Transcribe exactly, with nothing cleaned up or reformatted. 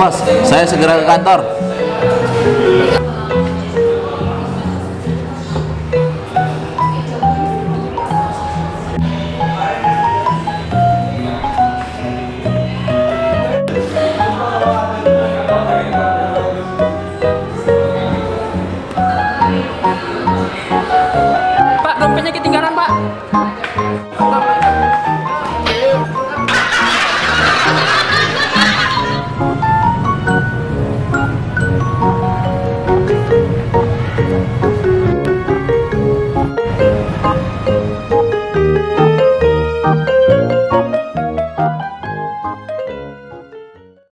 Mas, saya segera ke kantor.